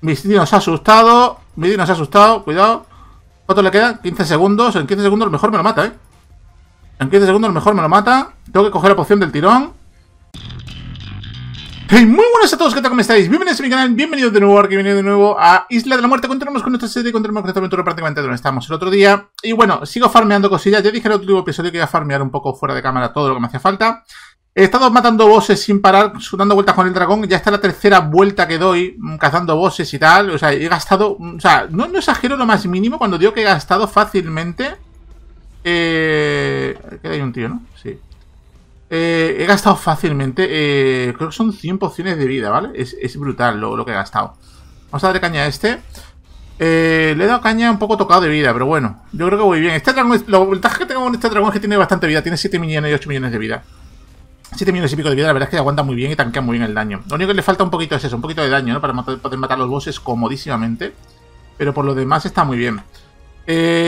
Midino se ha asustado. Midino se ha asustado. Cuidado. ¿Cuánto le quedan? 15 segundos. En 15 segundos a lo mejor me lo mata, ¿eh? En 15 segundos a lo mejor me lo mata. Tengo que coger la poción del tirón. Hey, muy buenas a todos, ¿qué tal? ¿Cómo estáis? Bienvenidos a mi canal, bienvenidos de nuevo, a Isla de la Muerte. Continuamos con nuestra serie, continuamos con esta aventura prácticamente donde estamos el otro día. Y bueno, sigo farmeando cosillas. Ya dije en el último episodio que iba a farmear un poco fuera de cámara todo lo que me hacía falta. He estado matando bosses sin parar, dando vueltas con el dragón. Ya está la tercera vuelta que doy, cazando bosses y tal. O sea, he gastado... O sea, no exagero lo más mínimo cuando digo que he gastado fácilmente... Queda ahí un tío, ¿no? Sí. He gastado fácilmente, creo que son 100 pociones de vida, ¿vale? Es brutal lo que he gastado. Vamos a darle caña a este. Le he dado caña un poco tocado de vida, pero bueno, yo creo que voy bien. Este dragón, la ventaja que tengo con este dragón es que tiene bastante vida. Tiene 7 millones y 8 millones de vida. 7 millones y pico de vida, la verdad es que aguanta muy bien y tanquea muy bien el daño. Lo único que le falta un poquito es eso, un poquito de daño, ¿no? Para poder matar los bosses comodísimamente. Pero por lo demás está muy bien.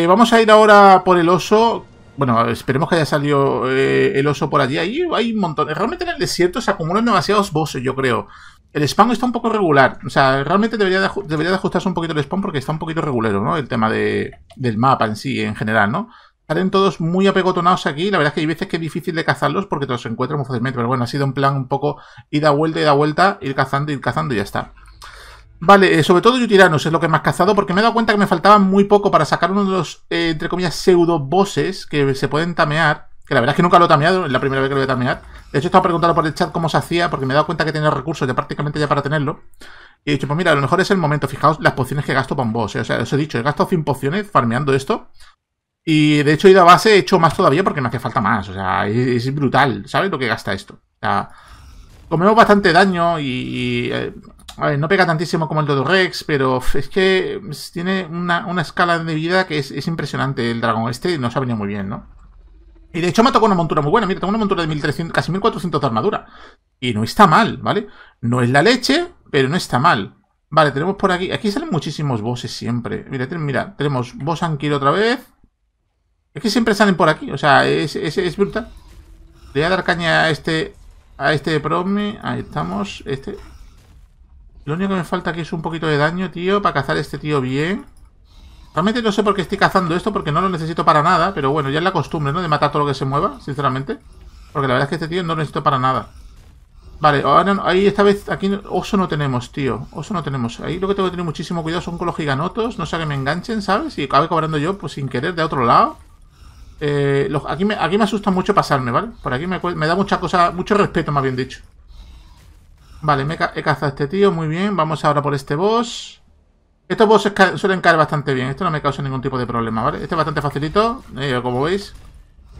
Vamos a ir ahora por el oso. Bueno, esperemos que haya salido el oso por allí. Ahí hay un montón. Realmente en el desierto se acumulan demasiados bosses, yo creo. El spawn está un poco regular. O sea, realmente debería de ajustarse un poquito el spawn porque está un poquito regulero, ¿no? El tema del mapa en sí, en general, ¿no? Salen todos muy apegotonados aquí. La verdad es que hay veces que es difícil de cazarlos porque te los encuentras muy fácilmente. Pero bueno, ha sido un plan un poco ida vuelta, ir cazando y ya está. Vale, sobre todo Yutyrannus es lo que más cazado, porque me he dado cuenta que me faltaba muy poco para sacar uno de los, entre comillas, pseudo-bosses que se pueden tamear. Que la verdad es que nunca lo he tameado, es la primera vez que lo voy a tamear. De hecho, estaba preguntando por el chat cómo se hacía, porque me he dado cuenta que tenía recursos ya prácticamente ya para tenerlo. Y he dicho, pues mira, a lo mejor es el momento. Fijaos las pociones que gasto para un boss. O sea, os he dicho, he gastado 100 pociones farmeando esto. Y de hecho, he ido a base, he hecho más todavía porque me hace falta más. O sea, es brutal, ¿sabes? Lo que gasta esto. O sea, comemos bastante daño y a ver, no pega tantísimo como el Dodorex, pero es que tiene una escala de vida que es impresionante. El dragón este nos ha venido muy bien, ¿no? Y de hecho me tocó una montura muy buena. Mira, tengo una montura de 1300, casi 1400 de armadura. Y no está mal, ¿vale? No es la leche, pero no está mal. Vale, tenemos por aquí... Aquí salen muchísimos bosses siempre. Mira, tenemos boss Ankylo otra vez. Es que siempre salen por aquí. O sea, es brutal. Le voy a dar caña a este promi. Ahí estamos. Este... Lo único que me falta aquí es un poquito de daño, tío, para cazar a este tío bien. Realmente no sé por qué estoy cazando esto, porque no lo necesito para nada. Pero bueno, ya es la costumbre, ¿no? De matar todo lo que se mueva, sinceramente. Porque la verdad es que este tío no lo necesito para nada. Vale, ahora ahí esta vez, aquí oso no tenemos, tío. Oso no tenemos. Ahí lo que tengo que tener muchísimo cuidado son con los giganotos. No sea que me enganchen, ¿sabes? Y acabe cobrando yo, pues sin querer, de otro lado. Aquí me asusta mucho pasarme, ¿vale? Por aquí me da mucha cosa, mucho respeto, más bien dicho. Vale, he cazado a este tío, muy bien. Vamos ahora por este boss. Estos bosses suelen caer bastante bien. Esto no me causa ningún tipo de problema, ¿vale? Este es bastante facilito, como veis.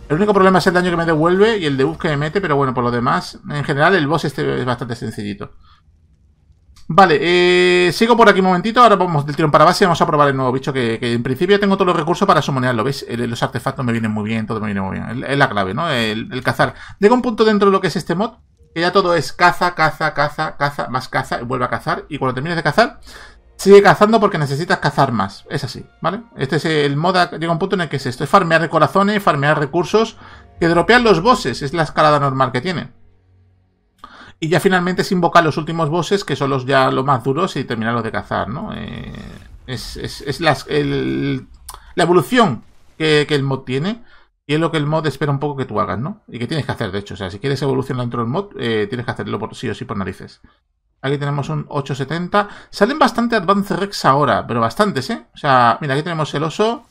El único problema es el daño que me devuelve y el debuff que me mete, pero bueno, por lo demás, en general el boss este es bastante sencillito. Vale, sigo por aquí un momentito. Ahora vamos del tirón para base y vamos a probar el nuevo bicho que en principio tengo todos los recursos para sumonearlo. ¿Veis? Los artefactos me vienen muy bien, todo me viene muy bien. Es la clave, ¿no? El cazar. Llega un punto dentro de lo que es este mod que ya todo es caza, caza, caza, caza, más caza, y vuelve a cazar. Y cuando termines de cazar, sigue cazando porque necesitas cazar más. Es así, ¿vale? Este es el mod, llega un punto en el que es esto. Es farmear corazones, farmear recursos, que dropean los bosses. Es la escalada normal que tiene. Y ya finalmente es invocar los últimos bosses, que son los más duros, y terminar los de cazar, ¿no? Es la evolución que el mod tiene. Y es lo que el mod espera un poco que tú hagas, ¿no? Y que tienes que hacer, de hecho. O sea, si quieres evolucionar dentro del mod, tienes que hacerlo por sí o sí por narices. Aquí tenemos un 870. Salen bastante Advanced Rex ahora, pero bastantes, ¿eh? O sea, mira, aquí tenemos el oso.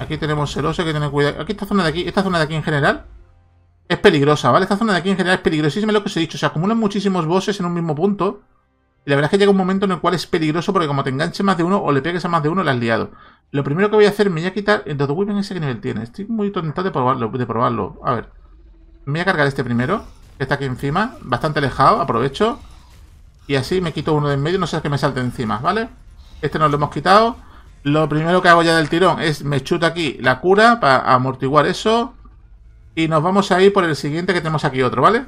Aquí tenemos el oso, hay que tener cuidado. Aquí esta zona de aquí en general es peligrosa, ¿vale? Esta zona de aquí en general es peligrosísima, lo que os he dicho. Se acumulan muchísimos bosses en un mismo punto. Y la verdad es que llega un momento en el cual es peligroso porque como te enganche más de uno o le pegues a más de uno, le has liado. Lo primero que voy a hacer, me voy a quitar... El Dodo Weapon ese que nivel tiene. Estoy muy tentado de probarlo. A ver. Me voy a cargar este primero, que está aquí encima. Bastante alejado, aprovecho. Y así me quito uno de en medio, no sé que me salte encima, ¿vale? Este nos lo hemos quitado. Lo primero que hago ya del tirón es me chuto aquí la cura para amortiguar eso. Y nos vamos a ir por el siguiente que tenemos aquí otro, ¿vale?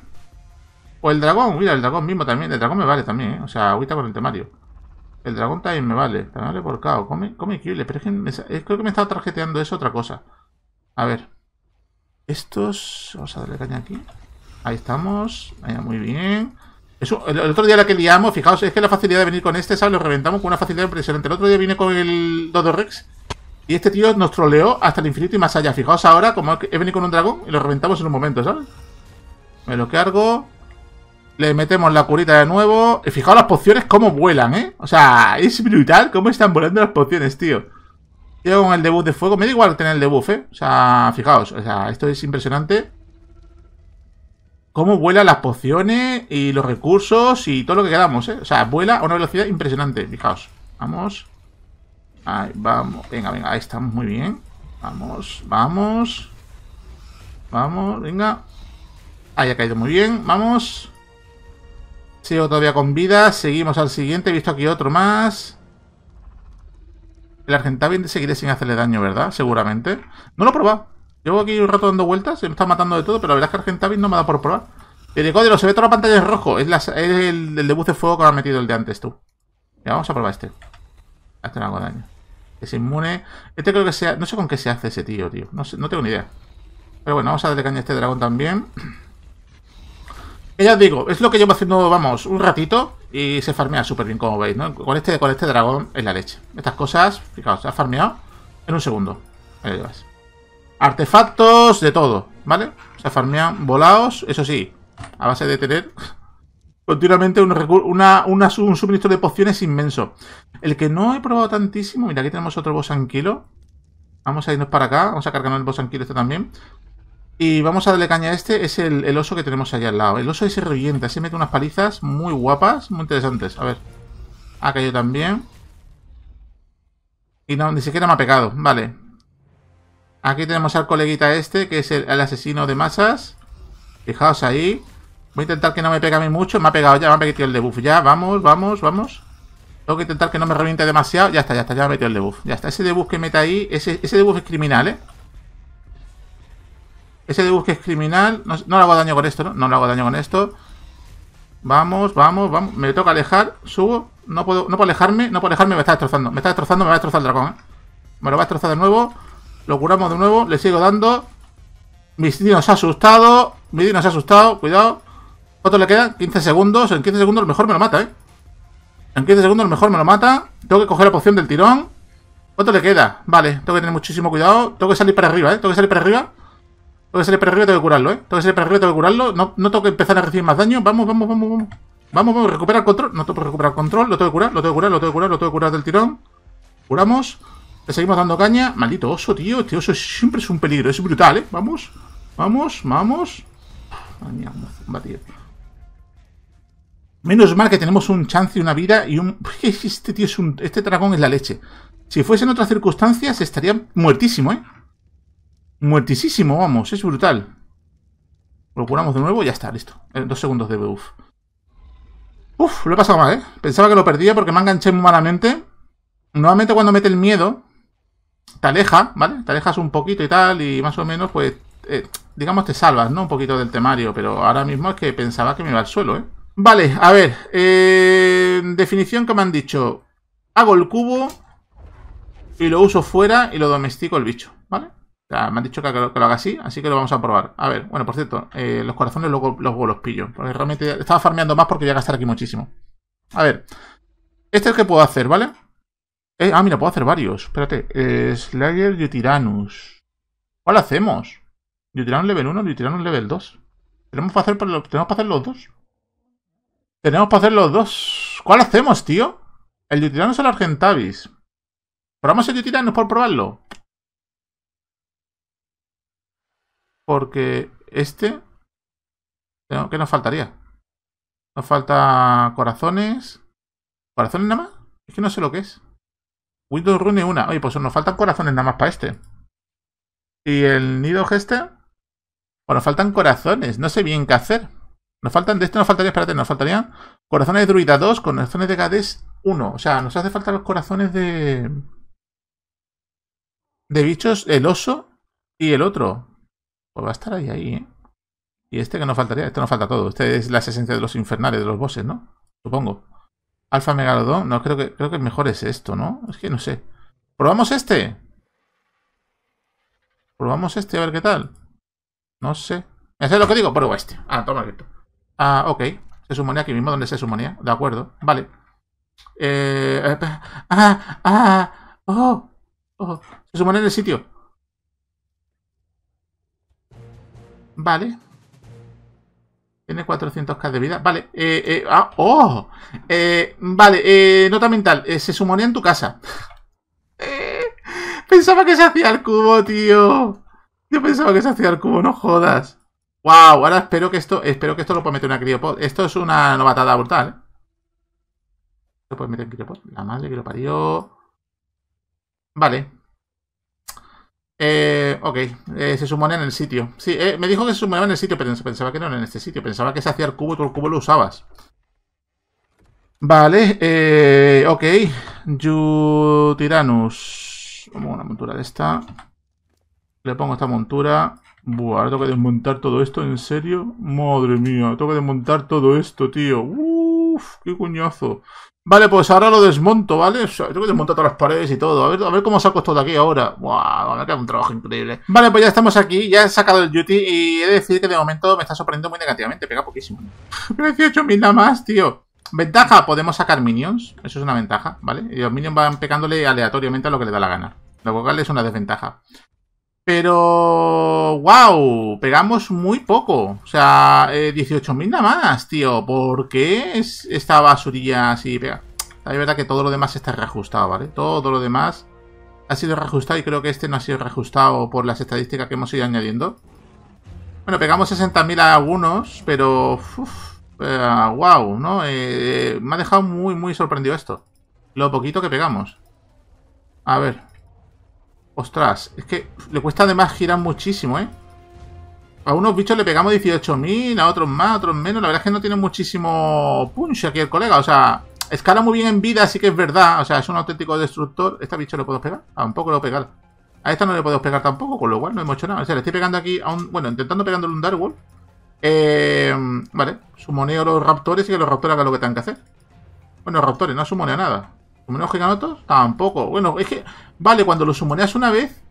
O el dragón, mira, el dragón mismo también. El dragón me vale también, ¿eh? O sea, ahorita con el temario. El dragón también me vale. También vale por cao. Come kill. Pero es que creo que me estaba tarjeteando eso otra cosa. A ver. Estos... Vamos a darle caña aquí. Ahí estamos. Ahí, muy bien. El otro día la que liamos, fijaos, es que la facilidad de venir con este, ¿sabes? Lo reventamos con una facilidad impresionante. El otro día vine con el Dodorex y este tío nos troleó hasta el infinito y más allá. Fijaos ahora, como he venido con un dragón y lo reventamos en un momento, ¿sabes? Me lo cargo. Le metemos la curita de nuevo. Y fijaos las pociones cómo vuelan, ¿eh? O sea, es brutal cómo están volando las pociones, tío. Llego con el debuff de fuego. Me da igual tener el debuff, ¿eh? O sea, fijaos. O sea, esto es impresionante. Cómo vuelan las pociones y los recursos y todo lo que queramos, ¿eh? O sea, vuela a una velocidad impresionante. Fijaos. Vamos. Ahí, vamos. Venga, venga. Ahí estamos. Muy bien. Vamos, vamos. Vamos, venga. Ahí ha caído muy bien. Vamos. Sigo todavía con vida. Seguimos al siguiente. He visto aquí otro más. El Argentavi seguiré sin hacerle daño, ¿verdad? Seguramente. No lo he probado. Llevo aquí un rato dando vueltas, me está matando de todo, pero la verdad es que Argentavis no me ha dado por probar. Helicódero, se ve toda la pantalla en rojo. Es el debut de fuego que me ha metido el de antes, tú. Ya, vamos a probar este. Este no hago daño. Es inmune. Este creo que sea... No sé con qué se hace ese tío, tío. No sé, no tengo ni idea. Pero bueno, vamos a darle caña a este dragón también. Y ya os digo, es lo que llevo haciendo, vamos, un ratito. Y se farmea súper bien, como veis, ¿no? Con este dragón es la leche. Estas cosas, fijaos, se ha farmeado en un segundo. Ahí lo llevas. Artefactos de todo, ¿vale? O sea, farmean volados, eso sí, a base de tener continuamente un suministro de pociones inmenso. El que no he probado tantísimo, mira, aquí tenemos otro boss anquilo. Vamos a irnos para acá, vamos a cargarnos el boss anquilo este también. Y vamos a darle caña a este, es el oso que tenemos allá al lado. El oso ese revienta, ese mete unas palizas muy guapas, muy interesantes. A ver, ha caído también. Y no, ni siquiera me ha pegado, vale. Aquí tenemos al coleguita este, que es el asesino de masas. Fijaos ahí. Voy a intentar que no me pegue a mí mucho. Me ha pegado ya, me ha metido el debuff. Ya, vamos, vamos, vamos. Tengo que intentar que no me reviente demasiado. Ya está, ya me ha metido el debuff. Ya está, ese debuff que mete ahí, ese debuff es criminal, ¿eh? Ese debuff que es criminal. No le hago daño con esto, ¿no? No le hago daño con esto. Vamos, vamos, vamos. Me toca alejar, subo. No puedo alejarme, me está destrozando. Me está destrozando, me va a destrozar el dragón, ¿eh? Me lo va a destrozar de nuevo. Lo curamos de nuevo, le sigo dando. Mi dino se ha asustado, cuidado. ¿Cuánto le quedan? 15 segundos. En 15 segundos a lo mejor me lo mata, ¿eh? En 15 segundos a lo mejor me lo mata. Tengo que coger la poción del tirón. ¿Cuánto le queda? Vale, tengo que tener muchísimo cuidado. Tengo que salir para arriba, ¿eh? Tengo que curarlo, ¿eh? No tengo que empezar a recibir más daño. Vamos, vamos, vamos, vamos. Vamos, vamos, recuperar control. No tengo que recuperar control. Lo tengo que curar del tirón. Curamos. Le seguimos dando caña. Maldito oso, tío. Este oso siempre es un peligro. Es brutal, ¿eh? Vamos. Vamos, vamos. Madre mía, zumba, tío. Menos mal que tenemos un chance y una vida y un... Este tío es un... Este dragón es la leche. Si fuese en otras circunstancias estaría muertísimo, ¿eh? Muertísimo, vamos. Es brutal. Lo curamos de nuevo y ya está, listo. 2 segundos de buff. Uf, lo he pasado mal, ¿eh? Pensaba que lo perdía porque me enganché muy malamente. Nuevamente cuando mete el miedo... Te aleja, ¿vale? Te alejas un poquito y tal, y más o menos, pues, digamos, te salvas, ¿no? Un poquito del temario, pero ahora mismo es que pensaba que me iba al suelo, ¿eh? Vale, a ver, definición que me han dicho. Hago el cubo y lo uso fuera y lo domestico el bicho, ¿vale? O sea, me han dicho que lo haga así que lo vamos a probar. A ver, bueno, por cierto, los corazones luego los pillo, porque realmente estaba farmeando más porque voy a gastar aquí muchísimo. A ver, este es el que puedo hacer, ¿vale? Mira, puedo hacer varios. Espérate. Slayer Yutyrannus. ¿Cuál hacemos? Yutyrannus level 1, Yutyrannus level 2. ¿Tenemos para hacer los dos? Tenemos para hacer los dos. ¿Cuál hacemos, tío? ¿El Yutyrannus o el Argentavis? ¿Probamos el Yutyrannus por probarlo? Porque este... ¿Qué nos faltaría? Nos falta corazones. ¿Corazones nada más? Es que no sé lo que es. Windows Rune 1. Oye, pues nos faltan corazones nada más para este. ¿Y el nido este? Bueno, nos faltan corazones. No sé bien qué hacer. Nos faltan... De este nos faltaría... Espérate, nos faltarían... Corazones de druida 2, corazones de Gades 1. O sea, nos hace falta los corazones de... De bichos, el oso y el otro. Pues va a estar ahí, ¿eh? Y este que nos faltaría... Este nos falta todo. Este es la esencia de los infernales, de los bosses, ¿no? Supongo. Alfa Megalodón, no, creo que mejor es esto, ¿no? Es que no sé. ¿Probamos este? ¿Probamos este? A ver qué tal. No sé. ¿Ya sabes lo que digo? Pruebo este. Ah, toma esto. Ah, ok. Se sumonea aquí mismo, donde se sumonea. De acuerdo, vale. Se sumonea en el sitio. Vale. Tiene 400k de vida. Vale. Vale, nota mental. Se sumonea en tu casa. Pensaba que se hacía el cubo, tío. Yo pensaba que se hacía el cubo, no jodas. Wow, ahora espero que esto lo pueda meter una criopod. Esto es una novatada brutal, ¿eh? ¿Lo puedes meter en criopod? La madre que lo parió. Vale. Ok, se sumonea en el sitio. Sí, me dijo que se sumonea en el sitio, pero pensaba que no era en este sitio. Pensaba que se hacía el cubo y tú el cubo lo usabas. Vale, ok. Yutyrannus. Pongo una montura de esta. Le pongo esta montura. Buah, ahora tengo que desmontar todo esto, ¿en serio? Madre mía, tengo que desmontar todo esto, tío. Uff, qué cuñazo. Vale, pues ahora lo desmonto, ¿vale? O sea, tengo que desmontar todas las paredes y todo. A ver cómo saco esto de aquí ahora. Buah, me ha quedado un trabajo increíble. Vale, pues ya estamos aquí. Ya he sacado el Yuti y he de decir que de momento me está sorprendiendo muy negativamente. Pega poquísimo. Pero 18.000 nada más, tío. Ventaja, podemos sacar minions. Eso es una ventaja, ¿vale? Y los minions van pegándole aleatoriamente a lo que le da la gana. Lo cual es una desventaja. Pero... ¡Wow! Pegamos muy poco. O sea, 18.000 nada más, tío. ¿Por qué es esta basurilla así? Pega. La verdad que todo lo demás está reajustado, ¿vale? Todo lo demás ha sido reajustado y creo que este no ha sido reajustado por las estadísticas que hemos ido añadiendo. Bueno, pegamos 60.000 a algunos, pero... ¡Wow! ¿No? Me ha dejado muy, muy sorprendido esto. Lo poquito que pegamos. A ver... Ostras, es que le cuesta además girar muchísimo, ¿eh? A unos bichos le pegamos 18.000, a otros más, a otros menos. La verdad es que no tiene muchísimo punch aquí el colega. O sea, escala muy bien en vida, así que es verdad. O sea, es un auténtico destructor. ¿Este bicho le puedo pegar? Tampoco lo puedo pegar. A esta no le puedo pegar tampoco, con lo cual no hemos hecho nada. O sea, le estoy pegando aquí a un... Bueno, intentando pegándole un Dark Wolf. Vale, sumoneo los raptores y que los raptores hagan lo que tengan que hacer. Bueno, raptores, no sumoneo nada. ¿Sumoneos giganotos? Tampoco. Bueno, es que... Vale, cuando lo sumoneas una vez...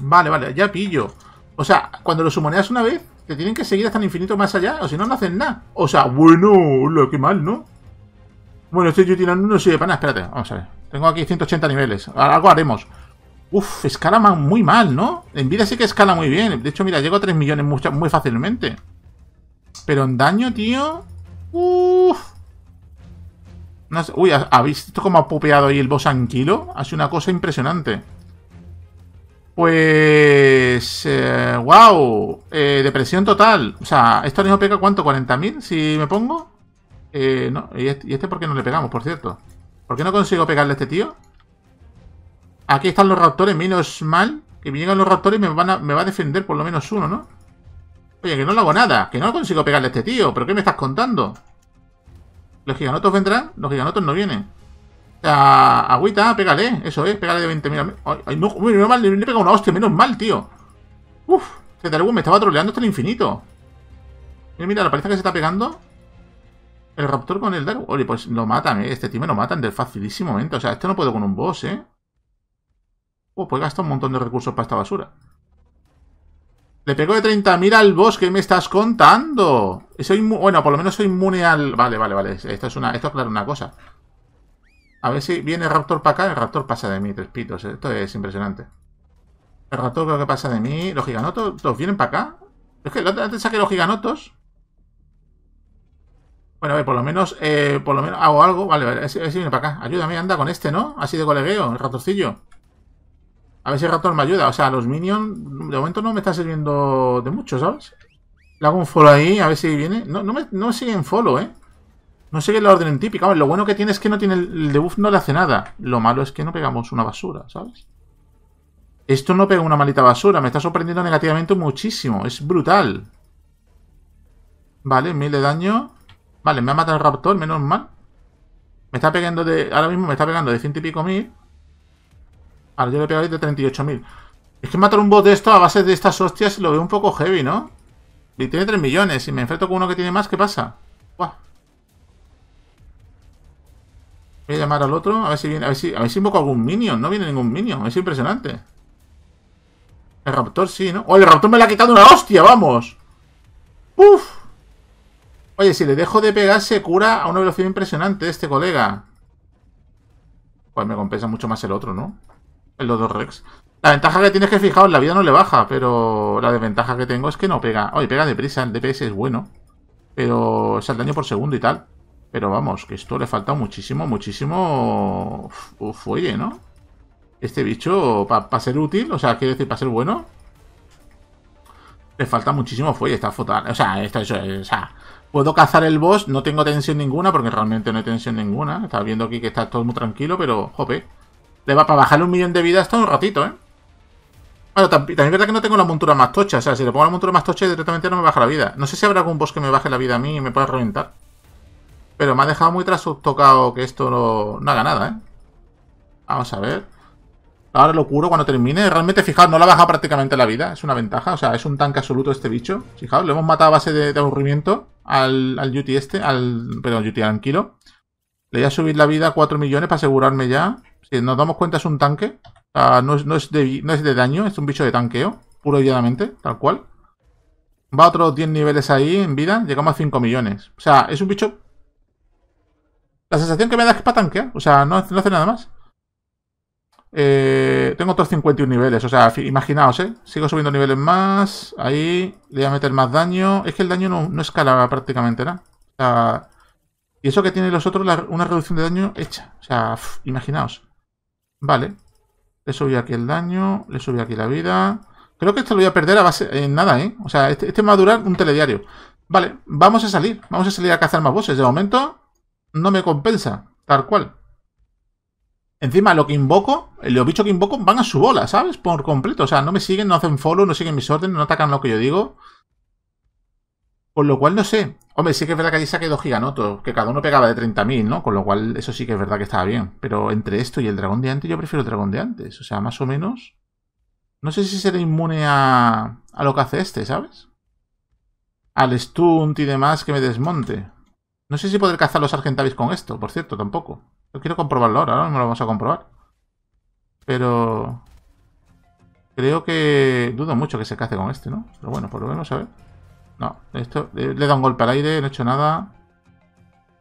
Vale, ya pillo. O sea, cuando lo sumoneas una vez, te tienen que seguir hasta el infinito más allá, o si no, no hacen nada. O sea, bueno, lo que mal, ¿no? Bueno, estoy utilizando uno de pana. Espérate, vamos a ver. Tengo aquí 180 niveles. Algo haremos. Uf, escala muy mal, ¿no? En vida sí que escala muy bien. De hecho, mira, llego a 3 millones muy fácilmente. Pero en daño, tío... Uf... Uy, ¿habéis visto cómo ha popeado ahí el boss Ankylo? Ha sido una cosa impresionante. Pues... ¡Wow! Depresión total. O sea, ¿esto ahora mismo pega cuánto? ¿40.000? Si me pongo... no. ¿Y este por qué no le pegamos, por cierto? ¿Por qué no consigo pegarle a este tío? Aquí están los raptores. Menos mal que me llegan los raptores y me va a defender por lo menos uno, ¿no? Oye, que no le hago nada. Que no consigo pegarle a este tío. ¿Pero qué me estás contando? ¿Los giganotos vendrán? Los giganotos no vienen. O sea, agüita, pégale. Eso es, pégale de 20.000. Ay, no, menos mal, le he pegado una hostia, menos mal, tío. Uf, me estaba troleando hasta el infinito. Mira, la paliza que se está pegando. El raptor con el Dark. Oye, pues lo matan, ¿eh? Este tío me lo matan del facilísimo momento. O sea, esto no puedo con un boss, ¿eh? Pues gasta un montón de recursos para esta basura. Le pego de 30.000 al boss, ¿qué me estás contando? Bueno, por lo menos soy inmune al... Vale. Esto es claro una cosa. A ver si viene el raptor para acá. El raptor pasa de mí, tres pitos. Esto es impresionante. El raptor creo que pasa de mí. ¿Los giganotos todos vienen para acá? Es que antes saqué los giganotos. Bueno, a ver, por lo menos hago algo. Vale, ese viene para acá. Ayúdame, anda con este, ¿no? Así de colegueo, el ratorcillo. A ver si el raptor me ayuda. O sea, los minions... De momento no me está sirviendo de mucho, ¿sabes? Le hago un follow ahí, a ver si viene. No siguen follow, ¿eh? No sigue la orden típica. Lo bueno que tiene es que no tiene el debuff, no le hace nada. Lo malo es que no pegamos una basura, ¿sabes? Esto no pega una malita basura. Me está sorprendiendo negativamente muchísimo. Es brutal. Vale, 1000 de daño. Vale, me ha matado el raptor, menos mal. Me está pegando de... Ahora mismo me está pegando de 100 y pico mil. Ahora yo le pegaré de 38.000. Es que matar un bot de esto a base de estas hostias lo veo un poco heavy, ¿no? Y tiene 3 millones. Y me enfrento con uno que tiene más, ¿qué pasa? Buah. Voy a llamar al otro. A ver si viene. A ver si invoco algún minion. No viene ningún minion. Es impresionante. El raptor sí, ¿no? ¡Oh, el raptor me le ha quitado una hostia! ¡Vamos! ¡Uf! Oye, si le dejo de pegar, se cura a una velocidad impresionante este colega. Pues me compensa mucho más el otro, ¿no? El Lodo Rex. La ventaja que tienes es que, fijaos, la vida no le baja, pero la desventaja que tengo es que no pega. Oye, pega deprisa, el DPS es bueno. Pero es el daño por segundo y tal. Pero vamos, que esto le falta muchísimo, muchísimo fuelle, ¿no? Este bicho, para ser útil, o sea, quiero decir, para ser bueno, le falta muchísimo fuelle, está fatal. O sea, esto, eso, o sea, puedo cazar el boss, no tengo tensión ninguna, porque realmente no hay tensión ninguna. Estás viendo aquí que está todo muy tranquilo, pero, jope, le va para bajarle 1.000.000 de vida hasta un ratito, ¿eh? Bueno, también es verdad que no tengo la montura más tocha, o sea, si le pongo la montura más tocha, directamente no me baja la vida. No sé si habrá algún boss que me baje la vida a mí y me pueda reventar. Pero me ha dejado muy trastocado que esto no haga nada, ¿eh? Vamos a ver. Ahora lo curo cuando termine. Realmente, fijaos, no la baja prácticamente la vida. Es una ventaja. O sea, es un tanque absoluto este bicho. Fijaos, le hemos matado a base de aburrimiento al Yuti este. Perdón, Yuti Tranquilo. Le voy a subir la vida a 4 millones para asegurarme ya. Si nos damos cuenta, es un tanque. O sea, no es de daño. Es un bicho de tanqueo. Puro y llanamente, tal cual. Va a otros 10 niveles ahí en vida. Llegamos a 5 millones. O sea, es un bicho... La sensación que me da es que para tanquear, o sea, no hace nada más. Tengo otros 51 niveles, o sea, imaginaos, sigo subiendo niveles más. Ahí le voy a meter más daño. Es que el daño no escala prácticamente nada. O sea, y eso que tiene los otros, una reducción de daño hecha. O sea, imaginaos. Vale. Le subí aquí el daño, le subí aquí la vida. Creo que esto lo voy a perder a base en nada, ¿eh? O sea, este me va a durar un telediario. Vale, vamos a salir. Vamos a salir a cazar más bosses. De momento... no me compensa, tal cual. Encima, lo que invoco, los bichos que invoco van a su bola, ¿sabes? Por completo, o sea, no me siguen, no hacen follow, no siguen mis órdenes, no atacan lo que yo digo. Con lo cual, no sé. Hombre, sí que es verdad que ahí saqué 2 giganotos, que cada uno pegaba de 30.000, ¿no? Con lo cual, eso sí que es verdad que estaba bien. Pero entre esto y el dragón de antes, yo prefiero el dragón de antes. O sea, más o menos... no sé si será inmune a lo que hace este, ¿sabes? Al stunt y demás que me desmonte. No sé si podré cazar los Argentavis con esto, por cierto, tampoco. Yo quiero comprobarlo ahora no lo vamos a comprobar. Pero... creo que... dudo mucho que se cace con este, ¿no? Pero bueno, por lo menos, a ver. No, esto... le da un golpe al aire, no he hecho nada.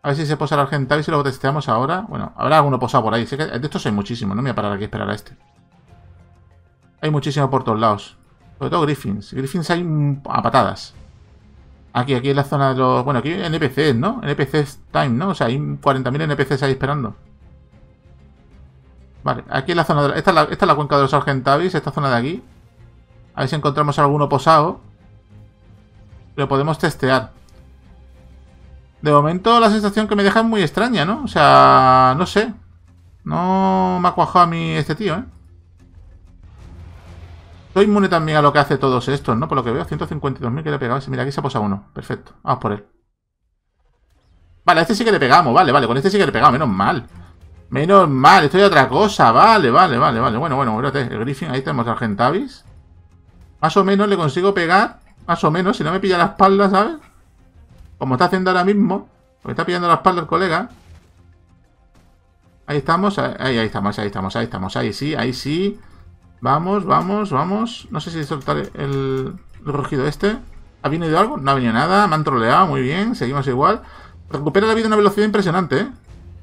A ver si se posa el Argentavis y lo testeamos ahora. Bueno, habrá alguno posado por ahí. Sé que de estos hay muchísimo, no me voy a parar aquí a esperar a este. Hay muchísimo por todos lados. Sobre todo Griffins. Griffins hay a patadas. Aquí en la zona de los... bueno, aquí NPCs, ¿no? NPCs time, ¿no? O sea, hay 40.000 NPCs ahí esperando. Vale, aquí en la zona de... esta es la cuenca de los Argentavis, esta zona de aquí. A ver si encontramos alguno posado. Lo podemos testear. De momento la sensación que me deja es muy extraña, ¿no? O sea, no sé. No me ha cuajado a mí este tío, ¿eh? Soy inmune también a lo que hace todos estos, ¿no? Por lo que veo, 152.000 que le he pegado. Mira, aquí se ha posado uno. Perfecto. Vamos por él. Vale, a este sí que le pegamos. Vale. Con este sí que le pegamos. Menos mal. Menos mal. Esto es otra cosa. Vale. Bueno. Espérate. El Griffin. Ahí tenemos al Argentavis. Más o menos le consigo pegar. Más o menos. Si no me pilla la espalda, ¿sabes? Como está haciendo ahora mismo. Porque está pillando la espalda el colega. Ahí estamos. Ahí estamos. Ahí sí. Vamos. No sé si soltar el rugido este. ¿Ha venido algo? No ha venido nada. Me han troleado. Muy bien. Seguimos igual. Recupera la vida a una velocidad impresionante, ¿eh?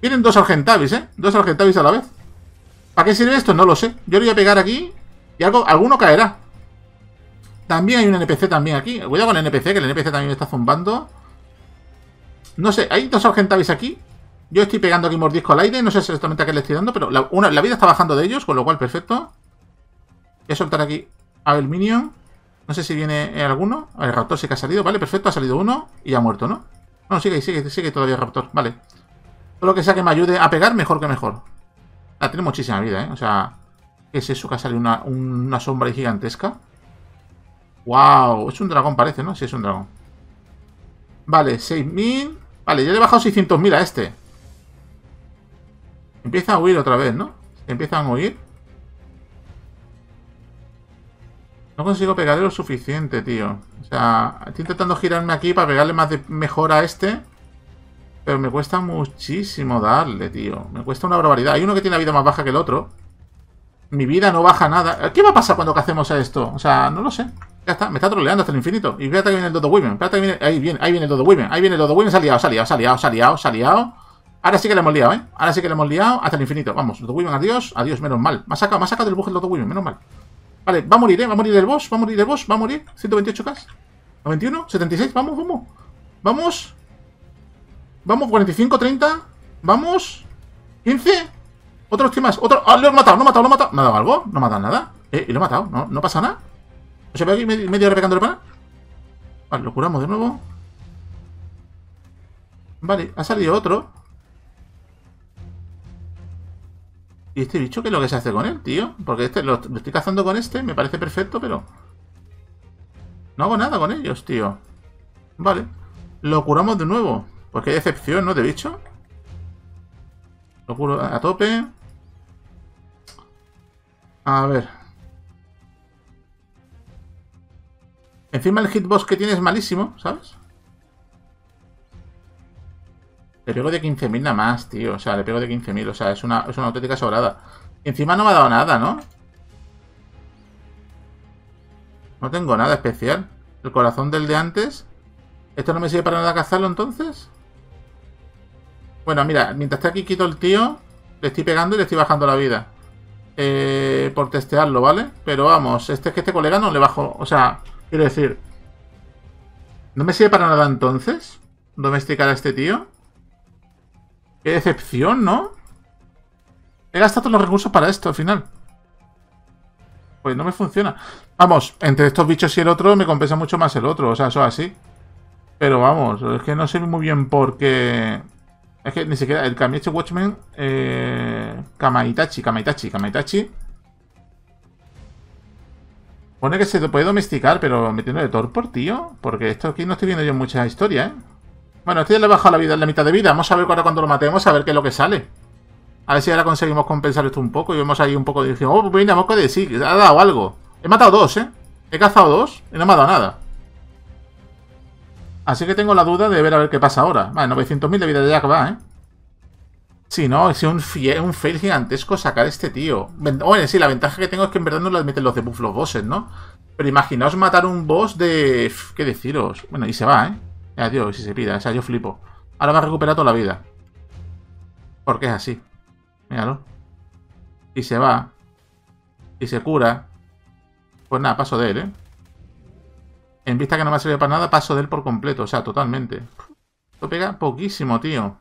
Vienen 2 Argentavis, ¿eh? 2 Argentavis a la vez. ¿Para qué sirve esto? No lo sé. Yo le voy a pegar aquí y alguno caerá. También hay un NPC también aquí. Cuidado con el NPC, que el NPC también me está zumbando. No sé. Hay 2 Argentavis aquí. Yo estoy pegando aquí mordisco al aire. No sé exactamente a qué le estoy dando, pero la vida está bajando de ellos, con lo cual perfecto. Voy a soltar aquí a el minion. No sé si viene alguno. A ver, el raptor sí que ha salido. Vale, perfecto. Ha salido uno y ya ha muerto, ¿no? No, sigue todavía el raptor. Vale. Todo lo que sea que me ayude a pegar, mejor que mejor. Ah, tiene muchísima vida, ¿eh? O sea, ¿qué es eso que ha salido una sombra ahí gigantesca? ¡Wow! Es un dragón, parece, ¿no? Sí, es un dragón. Vale, 6.000. Vale, yo le he bajado 600.000 a este. Empieza a huir otra vez, ¿no? Empiezan a huir. No consigo pegarle lo suficiente, tío. O sea, estoy intentando girarme aquí para pegarle más de mejor a este. Pero me cuesta muchísimo darle, tío. Me cuesta una barbaridad. Hay uno que tiene la vida más baja que el otro. Mi vida no baja nada. ¿Qué va a pasar cuando hacemos esto? O sea, no lo sé. Ya está, me está troleando hasta el infinito. Y espérate que viene el Dodo Women. Espérate que viene. Ahí viene el Dodo Women. Ahí viene el Dodo Women. Se ha liado, se ha liado, se ha liado, se ha liado, se ha liado. Ahora sí que le hemos liado, ¿eh? Ahora sí que le hemos liado hasta el infinito. Vamos, Dodo Women, adiós. Adiós, menos mal. Me ha sacado del bug el Dodo Women, menos mal. Vale, va a morir, ¿eh? Va a morir el boss, va a morir el boss, va a morir. 128k. 91, 76, vamos, vamos. Vamos. Vamos, 45, 30. Vamos. 15. Otros temas, otro. ¡Ah, lo he matado, lo he matado, lo he matado! ¿Me ha dado algo? No me ha dado nada. Y lo he matado, no, no pasa nada. O sea, veo aquí media hora pegándole para. Vale, lo curamos de nuevo. Vale, ha salido otro. ¿Y este bicho qué es lo que se hace con él, tío? Porque este lo estoy cazando con este, me parece perfecto, pero... no hago nada con ellos, tío. Vale, lo curamos de nuevo. Pues qué decepción, ¿no? De bicho. Lo curo a tope. A ver... encima el hitbox que tiene es malísimo, ¿sabes? Le pego de 15.000 nada más, tío. O sea, le pego de 15.000. O sea, es una auténtica sobrada. Encima no me ha dado nada, ¿no? No tengo nada especial. El corazón del de antes. ¿Esto no me sirve para nada cazarlo, entonces? Bueno, mira. Mientras está aquí quito el tío. Le estoy pegando y le estoy bajando la vida. Por testearlo, ¿vale? Pero vamos, este es que este colega no le bajo... o sea... quiero decir, ¿no me sirve para nada entonces domesticar a este tío? Qué decepción, ¿no? He gastado todos los recursos para esto al final. Pues no me funciona. Vamos, entre estos bichos y el otro me compensa mucho más el otro, o sea, eso así. Pero vamos, es que no sé muy bien por qué... es que ni siquiera el Kamiichi Watchman... Kamaitachi... pone que se puede domesticar, pero metiendo de torpor, tío. Porque esto aquí no estoy viendo yo mucha historia, ¿eh? Bueno, este ya le he bajado la mitad de vida. Vamos a ver ahora cuando lo matemos, a ver qué es lo que sale. A ver si ahora conseguimos compensar esto un poco. Y vemos ahí un poco de... oh, mira, mosca de sí, ha dado algo. He matado dos, ¿eh? He cazado dos y no me ha dado nada. Así que tengo la duda de ver a ver qué pasa ahora. Vale, 900.000 de vida de Jack va, ¿eh? Si sí, no, es un fail gigantesco sacar este tío. Bueno, sí, la ventaja que tengo es que en verdad no lo admiten los de buff los bosses, ¿no? Pero imaginaos matar un boss de... ¿qué deciros? Bueno, y se va, ¿eh? Adiós, si se pida, o sea, yo flipo. Ahora me ha recuperado toda la vida. Porque es así. Míralo. Y se va. Y se cura. Pues nada, paso de él, ¿eh? En vista que no me ha servido para nada, paso de él por completo, o sea, totalmente. Esto pega poquísimo, tío.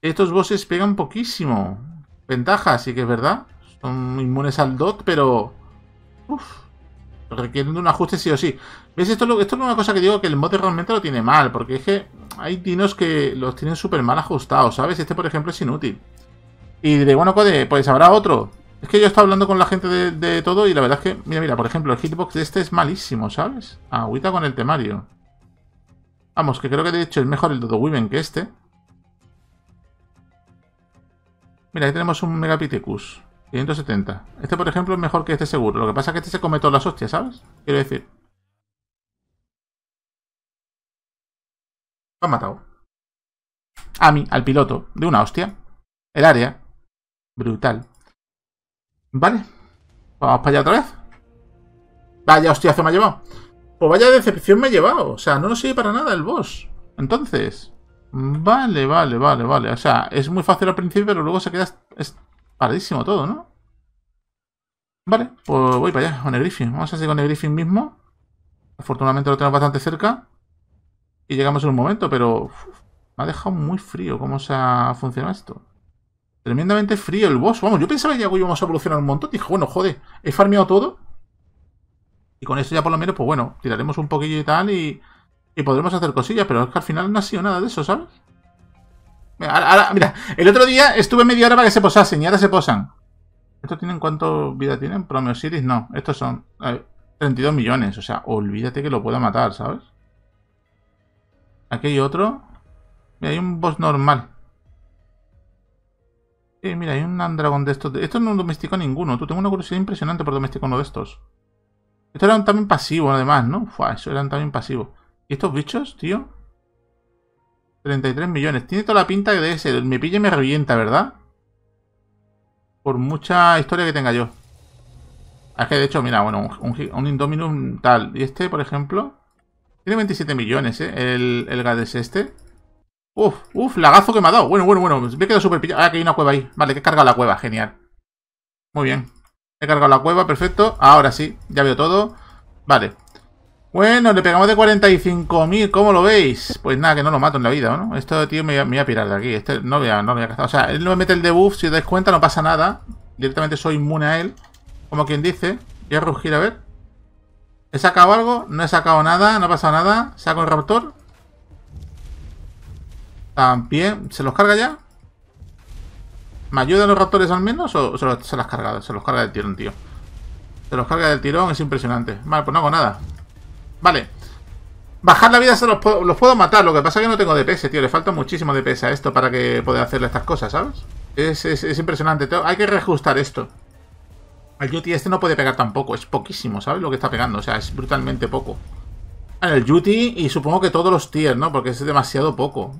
Estos bosses pegan poquísimo. Ventaja, sí que es verdad. Son inmunes al DOT, pero... uf, requieren de un ajuste sí o sí. ¿Ves? Esto es una cosa que digo que el mod realmente lo tiene mal. Porque es que hay dinos que los tienen súper mal ajustados, ¿sabes? Este, por ejemplo, es inútil. Y diré, bueno, Code, pues habrá otro. Es que yo he estado hablando con la gente de todo y la verdad es que... mira, mira, por ejemplo, el hitbox de este es malísimo, ¿sabes? Agüita con el temario. Vamos, que creo que de hecho es mejor el Dodo Women que este. Mira, ahí tenemos un Megapithecus 570. Este, por ejemplo, es mejor que este seguro. Lo que pasa es que este se come todas las hostias, ¿sabes? Quiero decir... lo han matado. A mí, al piloto. De una hostia. El área. Brutal. Vale. Vamos para allá otra vez. Vaya hostiazo me ha llevado. Pues vaya decepción me ha llevado. O sea, no nos sirve para nada el boss. Entonces... vale, vale, vale, vale. O sea, es muy fácil al principio, pero luego se queda paradísimo todo, ¿no? Vale, pues voy para allá, con el Griffin. Vamos a seguir con el Griffin mismo. Afortunadamente lo tenemos bastante cerca. Y llegamos en un momento, pero... uf, me ha dejado muy frío cómo se ha funcionado esto. Tremendamente frío el boss. Vamos, yo pensaba que ya íbamos a evolucionar un montón. Dije, bueno, joder, he farmeado todo. Y con esto ya por lo menos, pues bueno, tiraremos un poquillo y tal y podremos hacer cosillas, pero es que al final no ha sido nada de eso, ¿sabes? Mira, ahora, mira, el otro día estuve media hora para que se posasen y ahora se posan. ¿Estos tienen cuánto vida tienen? Promeo Series, no. Estos son 32 millones, o sea, olvídate que lo pueda matar, ¿sabes? Aquí hay otro. Mira, hay un boss normal. Sí, mira, hay un Andragón de estos. Estos no domesticó ninguno. Tú, tengo una curiosidad impresionante por domesticar uno de estos. Estos eran también pasivos, además, ¿no? Fua, eso eran también pasivos. ¿Y estos bichos, tío? 33 millones. Tiene toda la pinta de ese. Me pilla y me revienta, ¿verdad? Por mucha historia que tenga yo. Es que de hecho, mira, bueno, un Indominus tal. Y este, por ejemplo, tiene 27 millones, ¿eh? El Gades este. Uf, uf, lagazo que me ha dado. Bueno, me he quedado súper pillado. Ah, que hay una cueva ahí. Vale, que he cargado la cueva, genial. Muy bien. He cargado la cueva, perfecto. Ahora sí, ya veo todo. Vale. Bueno, le pegamos de 45.000, ¿cómo lo veis? Pues nada, que no lo mato en la vida, ¿no? Esto, tío, me voy a pirar de aquí. Este no lo voy a gastar. O sea, él no me mete el debuff, si os dais cuenta, no pasa nada. Directamente soy inmune a él. Como quien dice. Voy a rugir, a ver. ¿He sacado algo? No he sacado nada, no ha pasado nada. Saco el raptor. También. ¿Se los carga ya? ¿Me ayudan los raptores al menos? ¿O se los carga? Se los carga del tirón, tío. Se los carga del tirón, es impresionante. Vale, pues no hago nada. Vale. Bajar la vida se los puedo matar. Lo que pasa es que no tengo DPS, tío. Le falta muchísimo DPS a esto para que pueda hacerle estas cosas, ¿sabes? Es impresionante. Hay que reajustar esto. El Yuti este no puede pegar tampoco. Es poquísimo, ¿sabes? Lo que está pegando. O sea, es brutalmente poco. El Yuti y supongo que todos los tiers, ¿no? Porque es demasiado poco.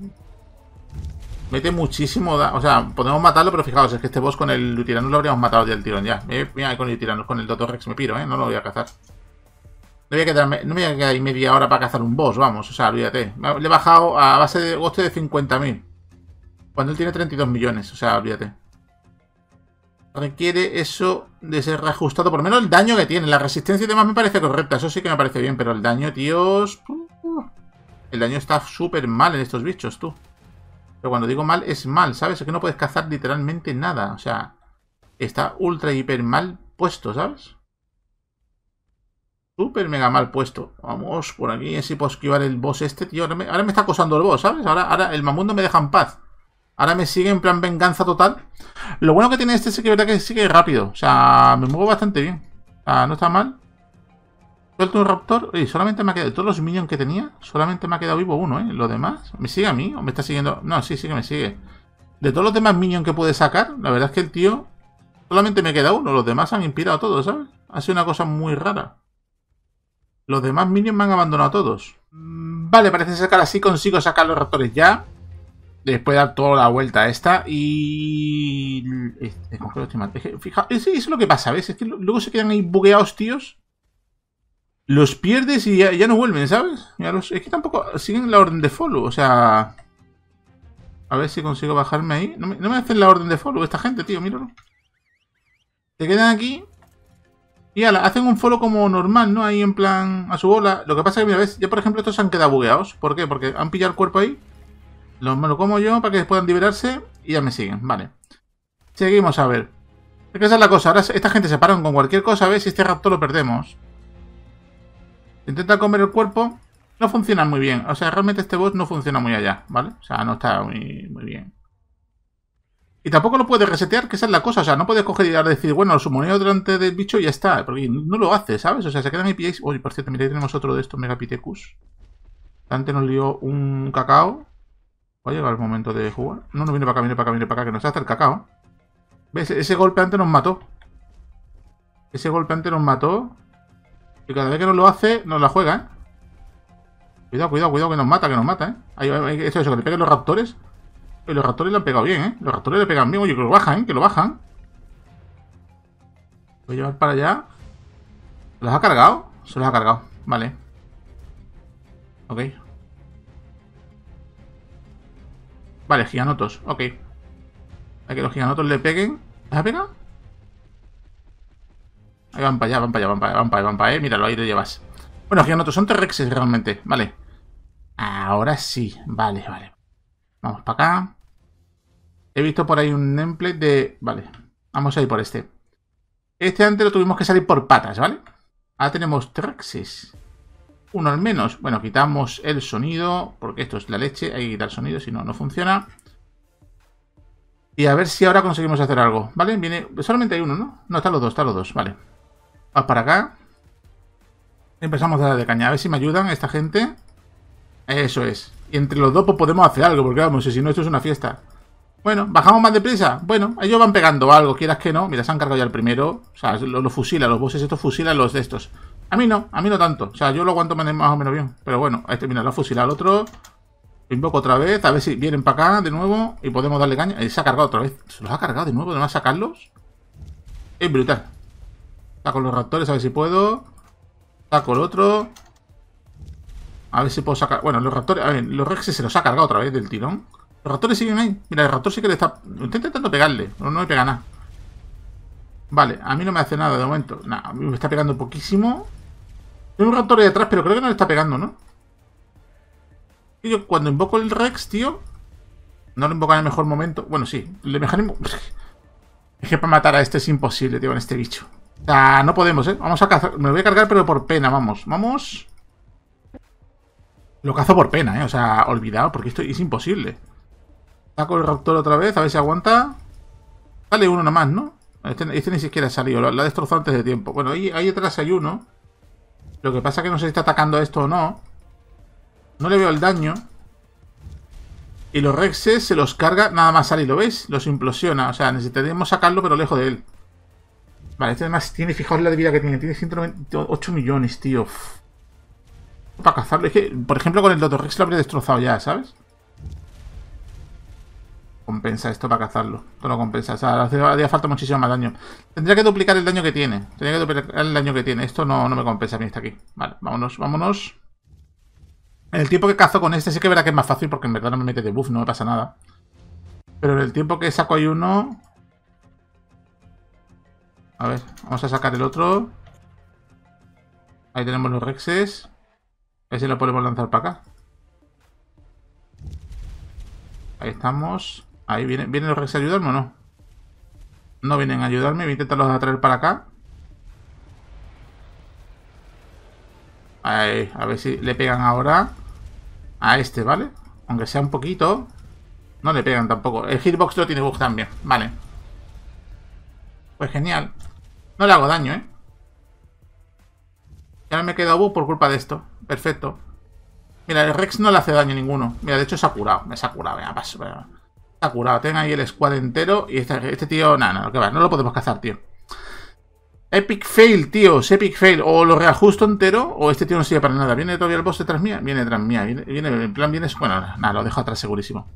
Mete muchísimo daño. O sea, podemos matarlo, pero fijaos, es que este boss con el Yutyrannus lo habríamos matado del tirón ya. Mira, con el Yutyrannus, con el Dotorrex me piro, ¿eh? No lo voy a cazar. No me voy a quedar ahí media hora para cazar un boss, vamos. O sea, olvídate. Le he bajado a base de coste de 50.000. Cuando él tiene 32 millones. O sea, olvídate. Requiere eso de ser reajustado. Por lo menos el daño que tiene. La resistencia y demás me parece correcta. Eso sí que me parece bien. Pero el daño, tíos... El daño está súper mal en estos bichos, tú. Pero cuando digo mal, es mal, ¿sabes? Es que no puedes cazar literalmente nada. O sea, está ultra hiper mal puesto, ¿sabes? Súper mega mal puesto. Vamos por aquí. Si puedo esquivar el boss este, tío. Ahora me está acosando el boss, ¿sabes? Ahora el mamundo me deja en paz. Ahora me sigue en plan venganza total. Lo bueno que tiene este es que verdad que sigue rápido. O sea, me muevo bastante bien. O sea, no está mal. Suelto un raptor. Y solamente me ha quedado... De todos los minions que tenía, solamente me ha quedado vivo uno, ¿eh? Lo demás... ¿Me sigue a mí? ¿O me está siguiendo? No, sí que me sigue. De todos los demás minions que pude sacar, la verdad es que el tío... Solamente me queda uno. Los demás han inspirado a todos, ¿sabes? Ha sido una cosa muy rara. Los demás minions me han abandonado a todos. Vale, parece ser que ahora sí consigo sacar los raptores ya. Después dar toda la vuelta a esta. Y... Fijaos, eso es lo que pasa, ¿ves? Es que luego se quedan ahí bugueados, tíos. Los pierdes y ya no vuelven, ¿sabes? Es que tampoco... Siguen la orden de follow, o sea... A ver si consigo bajarme ahí. No me hacen la orden de follow esta gente, tío, míralo. Te quedan aquí... Y ala, hacen un follow como normal, ¿no? Ahí en plan a su bola. Lo que pasa es que, mira, ves, ya por ejemplo estos se han quedado bugueados. ¿Por qué? Porque han pillado el cuerpo ahí. Me lo como yo para que puedan liberarse y ya me siguen, vale. Seguimos, a ver. Es que esa es la cosa, ahora esta gente se paran con cualquier cosa, ¿ves? Si este raptor lo perdemos. Intenta comer el cuerpo. No funciona muy bien, o sea, realmente este boss no funciona muy allá, ¿vale? O sea, no está muy bien. Y tampoco lo puedes resetear, que esa es la cosa. O sea, no puedes coger y decir, bueno, lo sumoneo delante del bicho y ya está. Porque no lo hace, ¿sabes? O sea, se quedan y pilláis... Uy, por cierto, mira, ahí tenemos otro de estos Megapithecus. Antes nos lió un cacao. Va a llegar el momento de jugar. No, viene para acá, viene para acá, que nos hace el cacao. ¿Ves? Ese golpe antes nos mató. Y cada vez que nos lo hace, nos la juega, ¿eh? Cuidado, que nos mata, ¿eh? Ahí, eso, que le peguen los raptores. Y los raptores le han pegado bien, ¿eh? Los raptores le pegan bien. Oye, que lo bajan, ¿eh? Voy a llevar para allá. ¿Se los ha cargado? Se los ha cargado. Vale. Ok. Vale, giganotos. Ok. Hay que los giganotos le peguen. ¿Les ha pegado? Ahí van para allá. Míralo, ahí te llevas. Bueno, giganotos son T-Rexes realmente. Vale. Ahora sí. Vale. Vamos para acá. He visto por ahí un template de... Vale, vamos a ir por este. Este antes lo tuvimos que salir por patas, ¿vale? Ahora tenemos Traxis. Uno al menos. Bueno, quitamos el sonido, porque esto es la leche. Hay que quitar el sonido, si no, no funciona. Y a ver si ahora conseguimos hacer algo, ¿vale? Viene... Solamente hay uno, ¿no? No, están los dos, vale. Vas para acá. Empezamos a dar de caña. A ver si me ayudan esta gente. Eso es. Y entre los dos pues, podemos hacer algo, porque vamos, si no, esto es una fiesta. Bueno, ¿bajamos más deprisa? Bueno, ellos van pegando algo, quieras que no. Mira, se han cargado ya el primero. O sea, lo fusila, los bosses estos fusilan los de estos. A mí no tanto. O sea, yo lo aguanto más o menos bien. Pero bueno, este, mira, lo ha fusilado el otro. Lo invoco otra vez, a ver si vienen para acá de nuevo y podemos darle caña. Se ha cargado otra vez. ¿Se los ha cargado de nuevo? ¿No va a sacarlos? Es brutal. Saco los raptores, a ver si puedo. Saco el otro. A ver si puedo sacar... Bueno, los raptores... A ver, los rexes se los ha cargado otra vez del tirón. Los raptores siguen ahí. Mira, el raptor sí que le está... Está intentando pegarle. No, no le pega nada. Vale, a mí no me hace nada de momento. Nada, a mí me está pegando poquísimo. Tengo un raptor ahí detrás, pero creo que no le está pegando, ¿no? Y yo cuando invoco el rex, tío... No lo invoca en el mejor momento. Bueno, sí. El mecanismo... Es que para matar a este es imposible, tío, en este bicho. O sea, no podemos, ¿eh? Vamos a cazar. Me lo voy a cargar, pero por pena, vamos. Vamos. Lo cazo por pena, ¿eh? O sea, olvidado, porque esto es imposible. Saco el raptor otra vez, a ver si aguanta. Sale uno nomás, ¿no? Este ni siquiera ha salido, lo ha destrozado antes de tiempo. Bueno, ahí detrás hay uno. Lo que pasa es que no sé si está atacando a esto o no. No le veo el daño. Y los rexes se los carga nada más salir, ¿lo veis? Los implosiona, o sea, necesitaríamos sacarlo, pero lejos de él. Vale, este además tiene, fijaos la de vida que tiene. Tiene 198 millones, tío. Uf. Para cazarlo, es que, por ejemplo, con el Dotorrex lo habría destrozado ya, ¿sabes? Compensa esto para cazarlo. Esto no compensa, o sea, haría falta muchísimo más daño. Tendría que duplicar el daño que tiene. Tendría que duplicar el daño que tiene. Esto no me compensa, bien está aquí. Vale, vámonos, vámonos. En el tiempo que cazo con este sí que verá que es más fácil porque en verdad no me mete de buff, no me pasa nada. Pero en el tiempo que saco ahí uno... A ver, vamos a sacar el otro. Ahí tenemos los rexes. A ver si lo podemos lanzar para acá. Ahí estamos. Ahí vienen los rexes a ayudarme o no. No vienen a ayudarme, voy a intentarlos atraer para acá. Ahí, a ver si le pegan ahora. A este, ¿vale? Aunque sea un poquito. No le pegan tampoco. El hitbox lo tiene bug también. Vale. Pues genial. No le hago daño, ¿eh? Ya no me he quedado bug por culpa de esto. Perfecto. Mira, el Rex no le hace daño a ninguno. Mira, de hecho se ha curado. Me se ha curado. Venga, paso. Venga. Se ha curado. Tengo ahí el squad entero. Y este tío... Nada, nada. Que va. No lo podemos cazar, tío. Epic fail, tíos, epic fail. O lo reajusto entero, o este tío no sirve para nada. ¿Viene todavía el boss detrás mía? Viene detrás mía. Viene en plan, viene... Bueno, nada, lo dejo atrás segurísimo.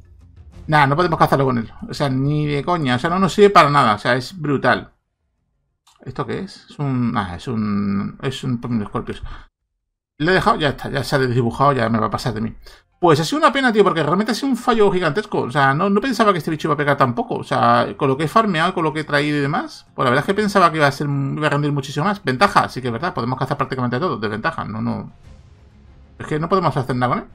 Nada, no podemos cazarlo con él. O sea, ni de coña. O sea, no nos sirve para nada. O sea, es brutal. ¿Esto qué es? Es un... Ah, es un Premium Scorpius. Lo he dejado, ya está. Ya se ha desdibujado, ya me va a pasar de mí. Pues ha sido una pena, tío, porque realmente ha sido un fallo gigantesco. O sea, no pensaba que este bicho iba a pegar tampoco. O sea, con lo que he farmeado, con lo que he traído y demás. Pues la verdad es que pensaba que iba a rendir muchísimo más. Ventaja, sí que es verdad. Podemos cazar prácticamente todo. Desventaja, no. Es que no podemos hacer nada con él.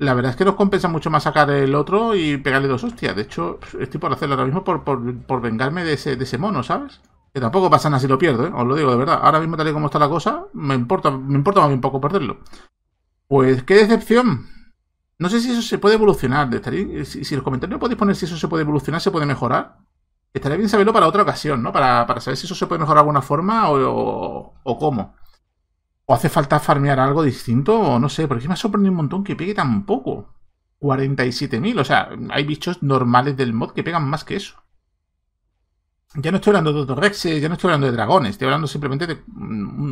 La verdad es que nos compensa mucho más sacar el otro y pegarle dos hostias. De hecho, estoy por hacerlo ahora mismo por vengarme de ese mono, ¿sabes? Que tampoco pasa nada si lo pierdo, ¿eh? Os lo digo de verdad. Ahora mismo, tal y como está la cosa, me importa más bien poco perderlo. Pues qué decepción. No sé si eso se puede evolucionar. Si en los comentarios podéis poner si eso se puede evolucionar, se puede mejorar. Estaría bien saberlo para otra ocasión, ¿no? Para saber si eso se puede mejorar de alguna forma o cómo. O hace falta farmear algo distinto o no sé. Porque me ha sorprendido un montón que pegue tan poco. 47.000. O sea, hay bichos normales del mod que pegan más que eso. Ya no estoy hablando de Dotorrexes, ya no estoy hablando de dragones. Estoy hablando simplemente de...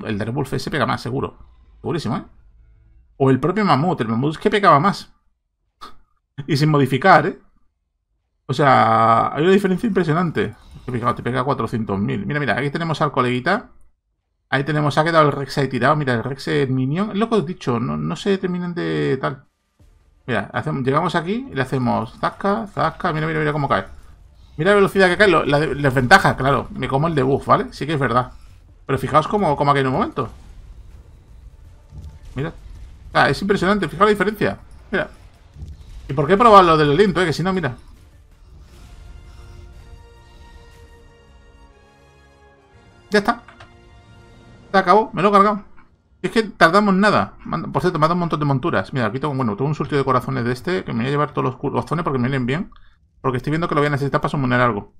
El Darwulf ese pega más, seguro. Segurísimo, ¿eh? O el propio mamut. El mamut es que pegaba más. Y sin modificar, ¿eh? O sea, hay una diferencia impresionante. Te pega 400.000. Mira, mira, aquí tenemos al coleguita. Ahí tenemos, ha quedado el Rex ahí tirado. Mira, el Rex es minion. Es lo que os he dicho, no se terminan de tal. Mira, llegamos aquí y le hacemos zasca, zasca. Mira, mira, mira cómo cae. Mira la velocidad que cae. La desventaja, claro. Me como el debuff, ¿vale? Sí que es verdad. Pero fijaos cómo ha caído en un momento. Mira. Ah, es impresionante, fijaos la diferencia. Mira. ¿Y por qué probar lo del aliento, que si no, mira? Ya está. Se acabó, me lo he cargado. Es que tardamos nada. Por cierto, me ha dado un montón de monturas. Mira, aquí tengo un surtido de corazones de este. Que me voy a llevar todos los corazones porque me vienen bien. Porque estoy viendo que lo voy a necesitar para summonar algo.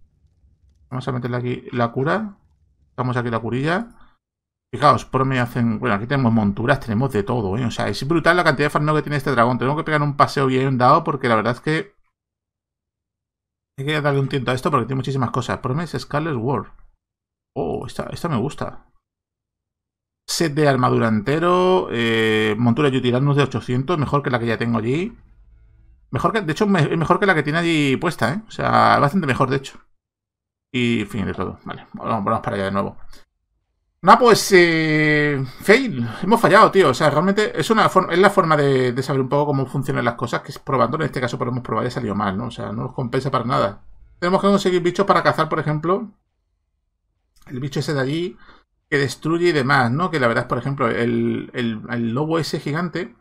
Vamos a meterle aquí la cura. Estamos aquí la curilla. Fijaos, por me hacen... Bueno, aquí tenemos monturas, tenemos de todo, ¿eh? O sea, es brutal la cantidad de farmeo que tiene este dragón. Tengo que pegar un paseo bien un dado porque la verdad es que... Hay que darle un tiento a esto porque tiene muchísimas cosas. Por me es Scarlet War. Oh, esta me gusta. Set de armadura entero. Montura Yutyrannus de 800. Mejor que la que ya tengo allí. Mejor que... De hecho, es mejor que la que tiene allí puesta, ¿eh? O sea, bastante mejor, de hecho. Y fin de todo. Vale, vamos para allá de nuevo. Nah, pues fail, hemos fallado, tío. O sea, realmente es una forma, es la forma de saber un poco cómo funcionan las cosas, que es probando. En este caso podemos probar y salió mal, ¿no? O sea, no nos compensa para nada. Tenemos que conseguir bichos para cazar, por ejemplo, el bicho ese de allí que destruye y demás, ¿no? Que la verdad es, por ejemplo, el lobo ese gigante,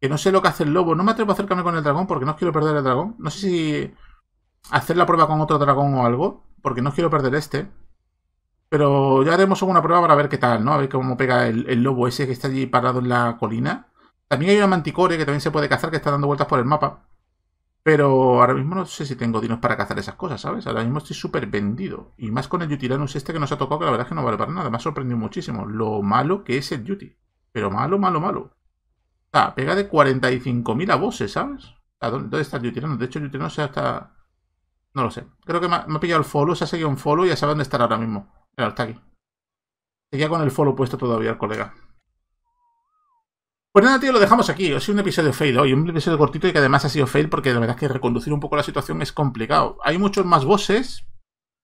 que no sé lo que hace el lobo. No me atrevo a acercarme con el dragón porque no os quiero perder el dragón. No sé si hacer la prueba con otro dragón o algo, porque no os quiero perder este. Pero ya haremos alguna prueba para ver qué tal, ¿no? A ver cómo pega el lobo ese que está allí parado en la colina. También hay una manticore que también se puede cazar, que está dando vueltas por el mapa. Pero ahora mismo no sé si tengo dinos para cazar esas cosas, ¿sabes? Ahora mismo estoy súper vendido. Y más con el Yutyrannus este que nos ha tocado, que la verdad es que no vale para nada. Me ha sorprendido muchísimo lo malo que es el Yuti. Pero malo, malo, malo. O sea, pega de 45.000 a bosses, ¿sabes? O sea, ¿dónde está el Yutyrannus? De hecho, el Yutyrannus está... no lo sé. Creo que me ha pillado el follow, se ha seguido un follow y ya sabe dónde estará ahora mismo. Claro, está aquí. Seguía con el follow puesto todavía el colega. Pues nada, tío, lo dejamos aquí. Ha sido un episodio fail hoy, un episodio cortito y que además ha sido fail porque la verdad es que reconducir un poco la situación es complicado. Hay muchos más bosses,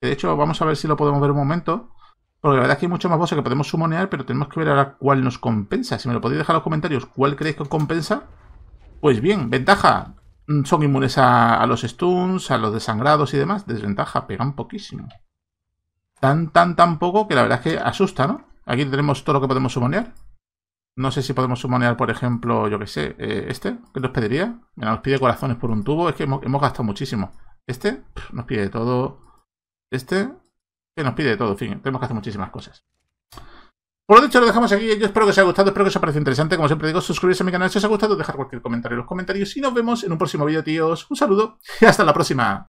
que de hecho vamos a ver si lo podemos ver un momento, porque la verdad es que hay muchos más bosses que podemos sumonear, pero tenemos que ver ahora cuál nos compensa. Si me lo podéis dejar en los comentarios, ¿cuál creéis que os compensa? Pues bien, ventaja. Son inmunes a los stuns, a los desangrados y demás. Desventaja, pegan poquísimo. Tan poco que la verdad es que asusta, ¿no? Aquí tenemos todo lo que podemos sumonear. No sé si podemos sumonear, por ejemplo, yo que sé, este, ¿qué nos pediría? Mira, nos pide corazones por un tubo, es que hemos gastado muchísimo. Este, nos pide todo. Este, que nos pide todo, en fin, tenemos que hacer muchísimas cosas. Por lo dicho, lo dejamos aquí. Yo espero que os haya gustado, espero que os haya parecido interesante. Como siempre digo, suscribiros a mi canal si os ha gustado, dejar cualquier comentario en los comentarios y nos vemos en un próximo vídeo, tíos. Un saludo y hasta la próxima.